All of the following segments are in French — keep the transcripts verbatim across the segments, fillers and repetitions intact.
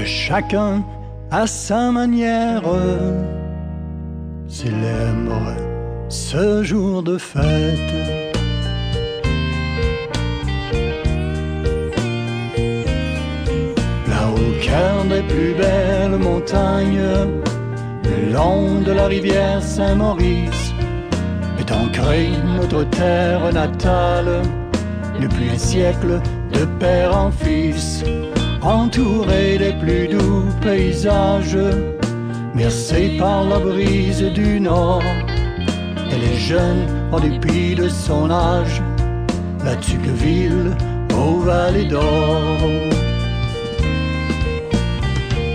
que chacun, à sa manière, célèbre ce jour de fête. Là-haut, au cœur des plus belles montagnes, le long de la rivière Saint-Maurice, est ancrée notre terre natale, depuis un siècle de père en fils, entourée des plus doux paysages, bercée par la brise du nord. Elle est jeune en dépit de son âge, la Tuqueville aux vallées d'or.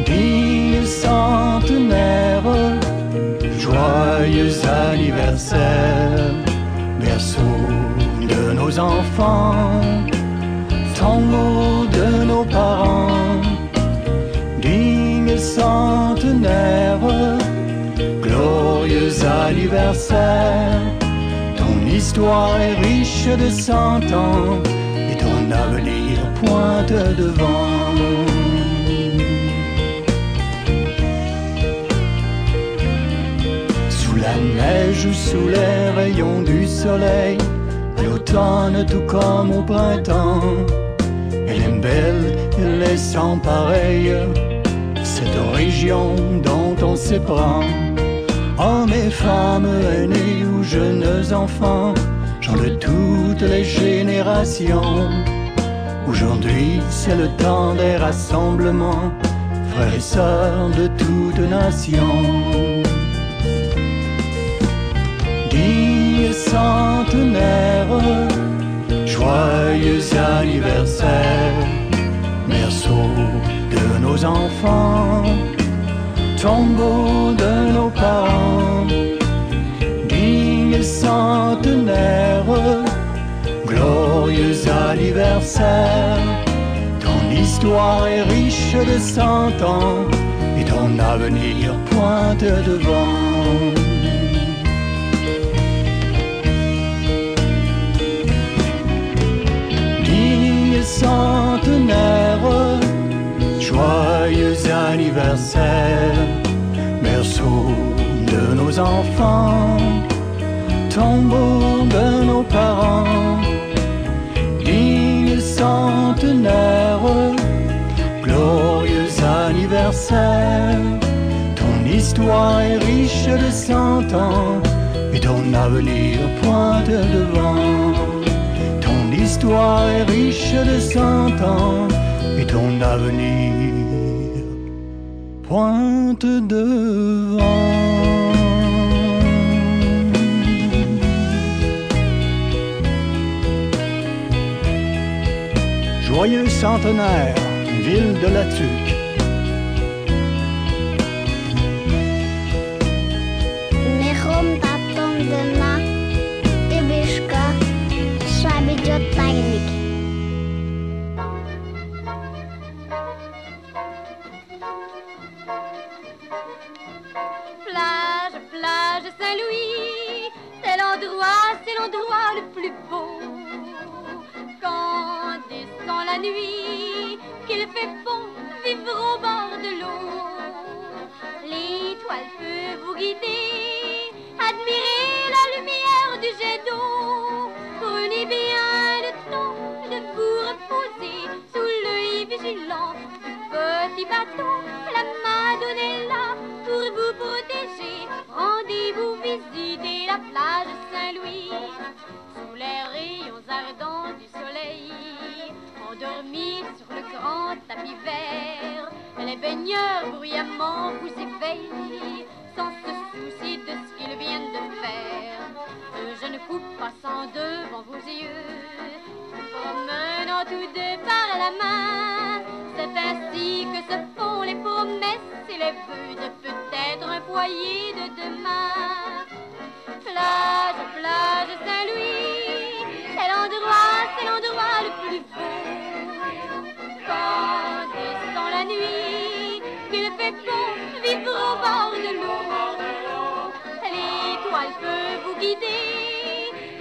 Digne centenaire, joyeux anniversaire, berceau de nos enfants, tombeau de nos parents. Digne centenaire, glorieux anniversaire, ton histoire est riche de cent ans et ton avenir pointe devant. Sous la neige ou sous les rayons du soleil, à l'automne tout comme au printemps, elle est belle, elle est sans pareille, cette région dont on s'éprend. Hommes et femmes, aînés ou jeunes enfants, gens de toutes les générations, aujourd'hui c'est le temps des rassemblements, frères et sœurs de toutes nations. Digne centenaire, joyeux anniversaire, berceau de nos enfants, tombeau de nos parents. Digne centenaire, glorieux anniversaire, ton histoire est riche de cent ans et ton avenir pointe devant. Centenaire, joyeux anniversaire, berceau de nos enfants, tombeau de nos parents. Digne centenaire, glorieux anniversaire, ton histoire est riche de cent ans et ton avenir pointe devant. L'histoire est riche de cent ans et ton avenir pointe devant. Joyeux centenaire, ville de La Tuque. Plage, plage Saint-Louis, c'est l'endroit, c'est l'endroit le plus beau. Quand descend la nuit, qu'il fait bon vivre au bord de l'eau. L'étoile peut vous guider, admirer la lumière du jet d'eau. Prenez bien le temps de vous reposer sous l'œil vigilant du petit bateau. La main donnée là pour vous protéger. Rendez-vous visiter la plage Saint-Louis sous les rayons ardents du soleil. Endormis sur le grand tapis vert, les baigneurs bruyamment vous éveillent sans se soucier de ce qu'ils viennent de faire. Deux jeunes couples passant devant vos yeux, promenant tous deux par la main. C'est ainsi que se font les promesses et les vœux de peut-être un foyer de demain. Plage, plage Saint-Louis, c'est l'endroit, c'est l'endroit le plus beau. Quand descend la nuit, qu'il fait bon vivre au bord de l'eau. L'étoile peut vous guider,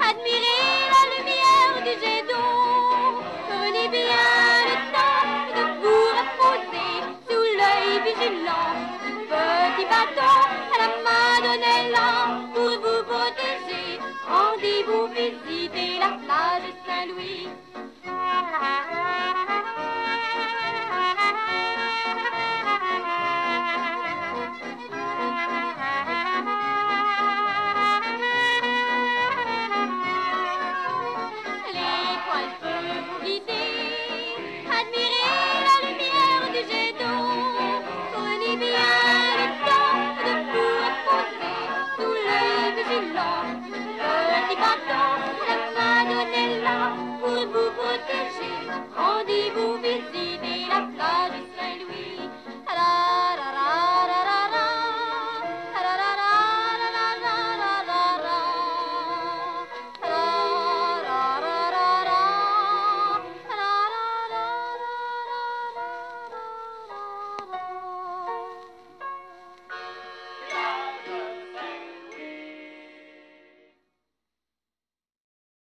admirer la lumière du jet d'eau. Prenez bien le temps de vous reposer sous le petit bâton à la main d'un élan pour vous protéger. Rendez-vous visiter la plage Saint-Louis.